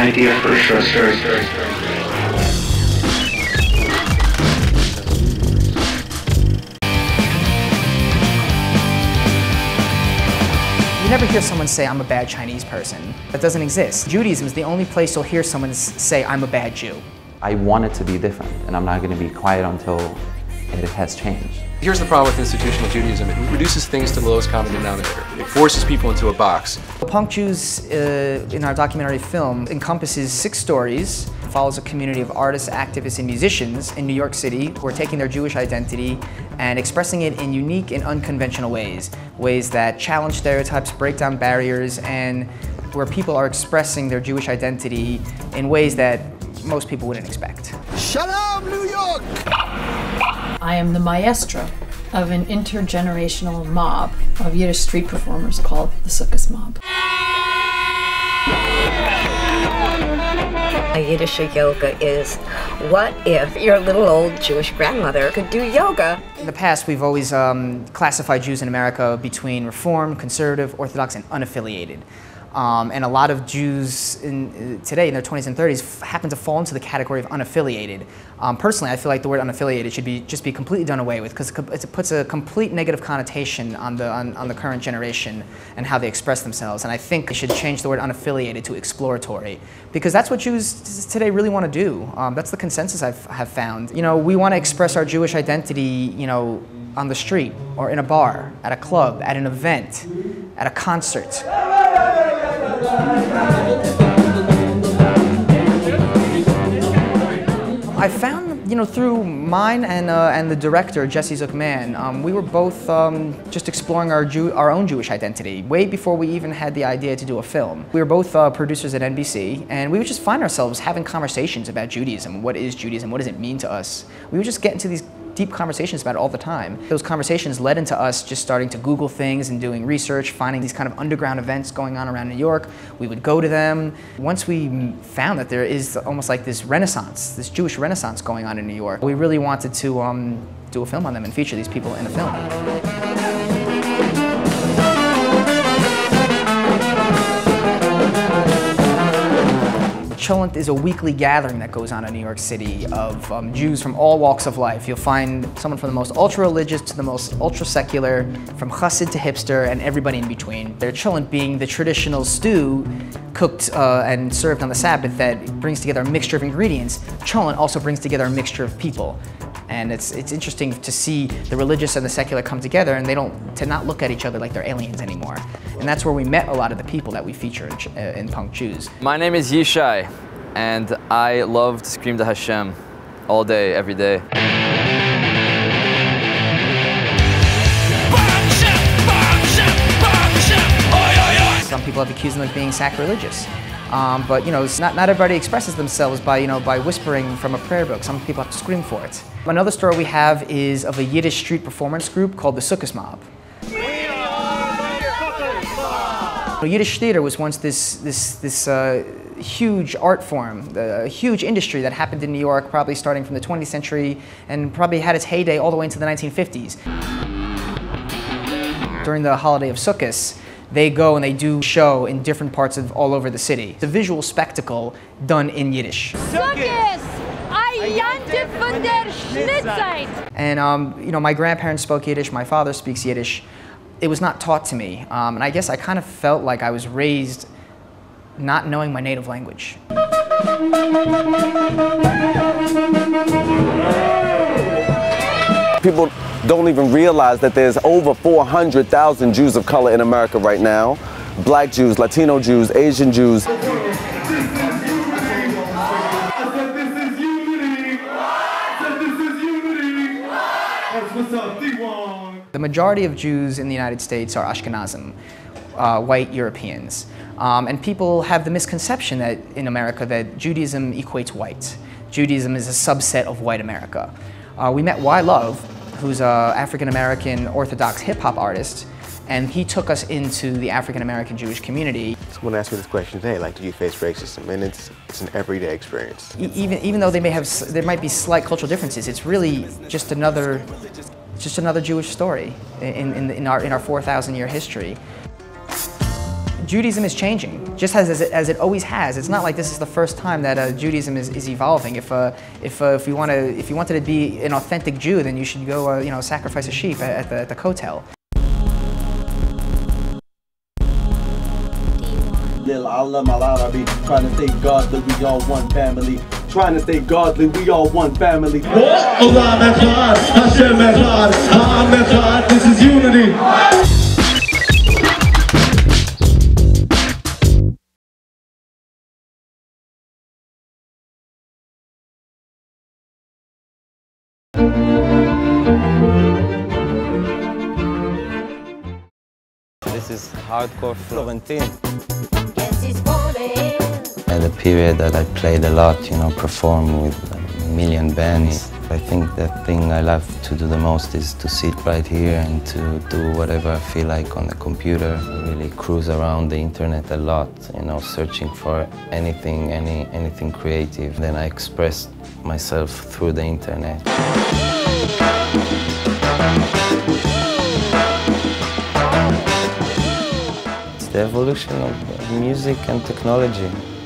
idea for a story. You never hear someone say, I'm a bad Chinese person. That doesn't exist. Judaism is the only place you'll hear someone say, I'm a bad Jew. I want it to be different, and I'm not going to be quiet until it has changed. Here's the problem with institutional Judaism. It reduces things to the lowest common denominator. It forces people into a box. The Punk Jews in our documentary film encompasses 6 stories, follows a community of artists, activists, and musicians in New York City who are taking their Jewish identity and expressing it in unique and unconventional ways, ways that challenge stereotypes, break down barriers, and where people are expressing their Jewish identity in ways that most people wouldn't expect. Shalom, New York! I am the maestro of an intergenerational mob of Yiddish street performers called the Sukkos Mob. A Yiddish yoga is, what if your little old Jewish grandmother could do yoga? In the past, we've always classified Jews in America between Reform, Conservative, Orthodox, and unaffiliated. And a lot of Jews today, in their 20s and 30s, happen to fall into the category of unaffiliated. Personally, I feel like the word unaffiliated should just be completely done away with, because it puts a complete negative connotation on the current generation and how they express themselves. And I think they should change the word unaffiliated to exploratory, because that's what Jews today really want to do. That's the consensus I've found. You know, we want to express our Jewish identity, you know, on the street, or in a bar, at a club, at an event, at a concert. I found, you know, through mine and the director, Jesse Zuckman, we were both just exploring our own Jewish identity, way before we even had the idea to do a film. We were both producers at NBC, and we would just find ourselves having conversations about Judaism. What is Judaism? What does it mean to us? We would just get into these deep conversations about it all the time. Those conversations led into us just starting to Google things and doing research, finding these kind of underground events going on around New York. We would go to them. Once we found that there is almost like this renaissance, this Jewish renaissance going on in New York, we really wanted to do a film on them and feature these people in a film. Cholent is a weekly gathering that goes on in New York City of Jews from all walks of life. You'll find someone from the most ultra-religious to the most ultra-secular, from chassid to hipster, and everybody in between. Their Cholent being the traditional stew cooked and served on the Sabbath that brings together a mixture of ingredients. Cholent also brings together a mixture of people. And it's interesting to see the religious and the secular come together, and to not look at each other like they're aliens anymore. And that's where we met a lot of the people that we feature in Punk Jews. My name is Yishai, and I love to scream to Hashem all day, every day. Some people have accused them of being sacrilegious. But you know, not everybody expresses themselves by whispering from a prayer book. Some people have to scream for it. Another story we have is of a Yiddish street performance group called the Sukkos Mob. We are the Sukkos Mob. Yiddish theater was once this huge art form, a huge industry that happened in New York, probably starting from the 20th century and probably had its heyday all the way into the 1950s. During the holiday of Sukkos, they go and they do show in different parts of all over the city. It's a visual spectacle done in Yiddish. And you know, my grandparents spoke Yiddish, my father speaks Yiddish. It was not taught to me, and I guess I kind of felt like I was raised not knowing my native language. People don't even realize that there's over 400,000 Jews of color in America right now. Black Jews, Latino Jews, Asian Jews. The majority of Jews in the United States are Ashkenazim, white Europeans. And people have the misconception that in America that Judaism equates white. Judaism is a subset of white America. We met Y-Love, who's an African-American Orthodox hip-hop artist, and he took us into the African-American Jewish community. Someone asked me this question today, like, do you face racism? And it's an everyday experience. Even though there might be slight cultural differences, it's really just another Jewish story in our 4,000-year history. Judaism is changing, just as it always has. It's not like this is the first time that Judaism is evolving. If you wanted to be an authentic Jew, then you should go sacrifice a sheep at the Kotel. Trying to stay godly, we all one family. Trying to stay godly, we all one family. Allah Echad, Hashem Echad, Ha'am Echad. This is unity. This is hardcore Florentine. At a period that I played a lot, performed with a million bands. I think the thing I love to do the most is to sit right here and to do whatever I feel like on the computer. I really cruise around the internet a lot, searching for anything, anything creative. Then I express myself through the internet. The evolution of music and technology.